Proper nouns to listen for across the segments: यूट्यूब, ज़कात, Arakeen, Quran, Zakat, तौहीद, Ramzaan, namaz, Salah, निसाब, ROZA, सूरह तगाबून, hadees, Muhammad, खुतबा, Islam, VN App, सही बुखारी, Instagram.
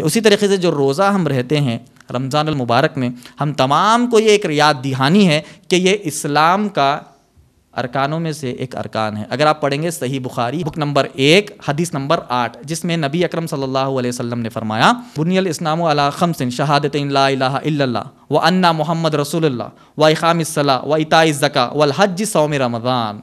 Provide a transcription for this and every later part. उसी तरीके से जो रोज़ा हम रहते हैं रमज़ान अल मुबारक में, हम तमाम को ये एक रियाद दिहानी है कि ये इस्लाम का अरकानों में से एक अरकान है। अगर आप पढ़ेंगे सही बुखारी बुक नंबर 1 हदीस नंबर 8 जिसमें नबी अकरम सल्लल्लाहु अलैहि वसल्लम ने फरमाया, बुनियल इस्लामु अला खम्सिन शहादतैन ला इलाहा इल्लल्लाह व अन्ना मुहम्मद रसूलुल्लाह व इक़ामिस सलाह व इताइज़ ज़का वल हज सौम रमज़ान,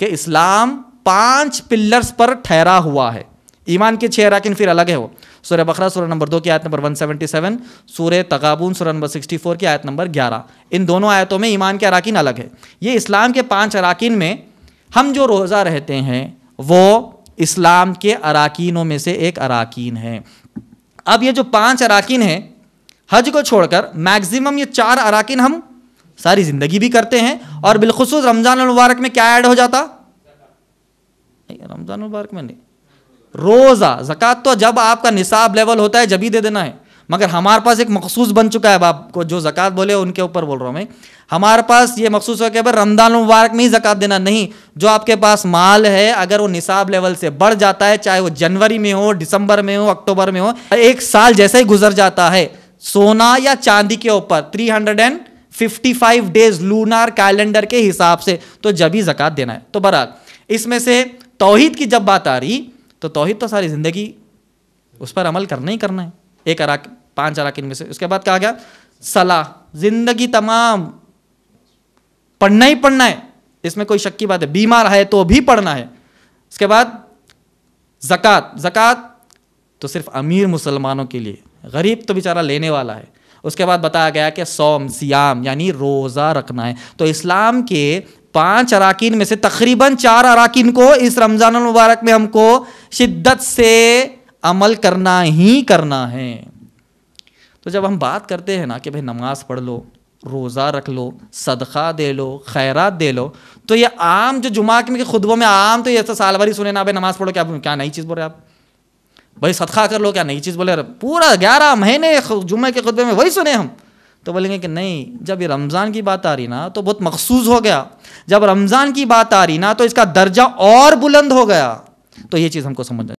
के इस्लाम 5 पिलर्स पर ठहरा हुआ है। ईमान के 6 अरकान फिर अलग है वो, सूरह बकरा सूरह नंबर 2 की आयत नंबर 177, सूरह तगाबून सूरह नंबर 64 की आयत नंबर 11, इन दोनों आयतों में ईमान के अरकान अलग है। ये इस्लाम के 5 अरकान में हम जो रोज़ा रहते हैं वो इस्लाम के अरकानों में से एक अरकान है। अब ये जो 5 अरकान हैं हज को छोड़कर मैक्सिमम ये 4 अरकान हम सारी ज़िंदगी भी करते हैं, और बिलखुसूस रमज़ान मुबारक में क्या ऐड हो जाता, रमज़ान मुबारक में नहीं, रोज़ा ज़कात तो जब आपका निसाब लेवल होता है जब ही दे देना है, मगर हमारे पास एक मखसूस बन चुका है, बाप को जो ज़कात बोले उनके ऊपर बोल रहा हूँ मैं, हमारे पास ये मखसूस हो गया भाई रमज़ान मुबारक में ही ज़कात देना। नहीं, जो आपके पास माल है अगर वो निसाब लेवल से बढ़ जाता है, चाहे वो जनवरी में हो, दिसंबर में हो, अक्टूबर में हो, एक साल जैसे ही गुजर जाता है सोना या चांदी के ऊपर 355 डेज लूनार कैलेंडर के हिसाब से, तो जब ही ज़कात देना है। तो बहरहाल इसमें से तौहीद की जब बात आ रही तो तौहीद तो सारी ज़िंदगी उस पर अमल करना ही करना है, एक अरकान 5 अरकान में से। उसके बाद कहा गया सलाह, ज़िंदगी तमाम पढ़ना ही पढ़ना है, इसमें कोई शक की बात है, बीमार है तो भी पढ़ना है। उसके बाद ज़कात, ज़कात तो सिर्फ अमीर मुसलमानों के लिए, गरीब तो बेचारा लेने वाला है। उसके बाद बताया गया कि सौम सियाम यानी रोज़ा रखना है। तो इस्लाम के 5 अरकान में से तकरीबन 4 अरकान को इस रमज़ान मुबारक में हमको शिद्दत से अमल करना ही करना है। तो जब हम बात करते हैं ना कि भाई नमाज पढ़ लो, रोज़ा रख लो, सदका दे लो, खैरात दे लो, तो ये आम जो जुमा के खुतबों में आम तो ये तो साल भर ही सुने ना, भाई नमाज पढ़ो, क्या नई चीज़ बोल रहे आप, भाई सदका कर लो, क्या नई चीज़ बोले, पूरा 11 महीने जुम्मे के खुतबे में वही सुने हम। तो बोलेंगे कि नहीं, जब ये रमज़ान की बात आ रही ना तो बहुत मखसूस हो गया, जब रमज़ान की बात आ रही ना तो इसका दर्जा और बुलंद हो गया। तो ये चीज़ हमको समझना